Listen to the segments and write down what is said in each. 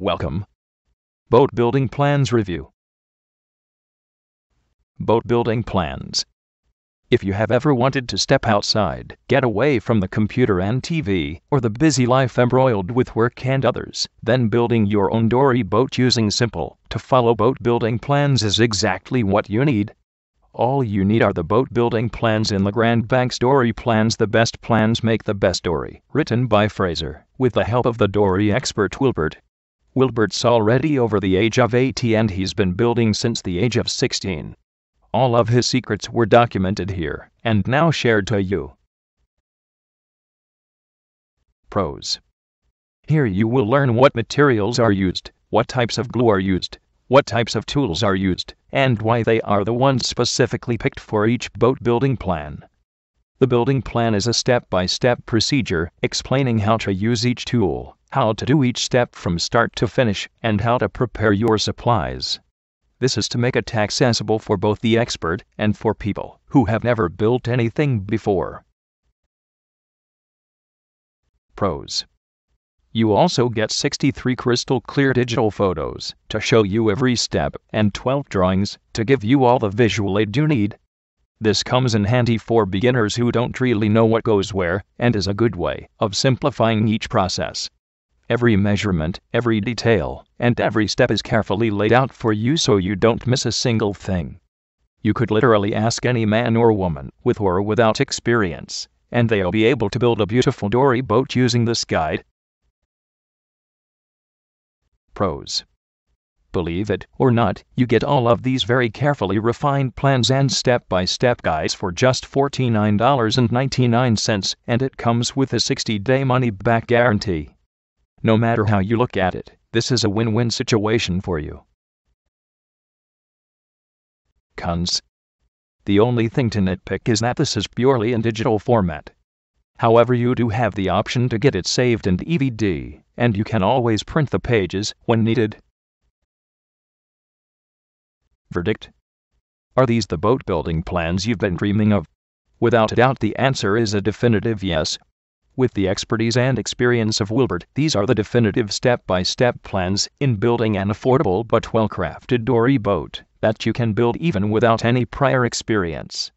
Welcome. Boat building plans review. Boat building plans. If you have ever wanted to step outside, get away from the computer and TV, or the busy life embroiled with work and others, then building your own dory boat using simple, to follow boat building plans is exactly what you need. All you need are the boat building plans in the Grand Banks Dory Plans. The best plans make the best dory, written by Fraser, with the help of the dory expert Wilbert. Wilbert's already over the age of 80 and he's been building since the age of 16. All of his secrets were documented here, and now shared to you. Pros. Here you will learn what materials are used, what types of glue are used, what types of tools are used, and why they are the ones specifically picked for each boat building plan. The building plan is a step-by-step procedure, explaining how to use each tool, how to do each step from start to finish, and how to prepare your supplies. This is to make it accessible for both the expert and for people who have never built anything before. Pros. You also get 63 crystal clear digital photos to show you every step and 12 drawings to give you all the visual aid you need. This comes in handy for beginners who don't really know what goes where, and is a good way of simplifying each process. Every measurement, every detail, and every step is carefully laid out for you so you don't miss a single thing. You could literally ask any man or woman, with or without experience, and they'll be able to build a beautiful dory boat using this guide. Pros. Believe it or not, you get all of these very carefully refined plans and step-by-step guides for just $49.99, and it comes with a 60-day money-back guarantee. No matter how you look at it, this is a win-win situation for you. Cons. The only thing to nitpick is that this is purely in digital format. However, you do have the option to get it saved in EVD, and you can always print the pages when needed. Verdict. Are these the boat building plans you've been dreaming of? Without a doubt, the answer is a definitive yes. With the expertise and experience of Wilbert, these are the definitive step-by-step plans in building an affordable but well-crafted dory boat that you can build even without any prior experience.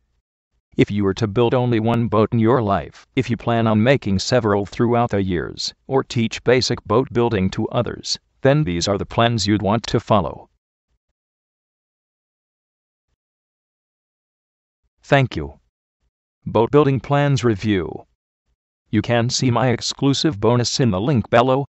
If you were to build only one boat in your life, if you plan on making several throughout the years, or teach basic boat building to others, then these are the plans you'd want to follow. Thank you. Boat building plans review. You can see my exclusive bonus in the link below.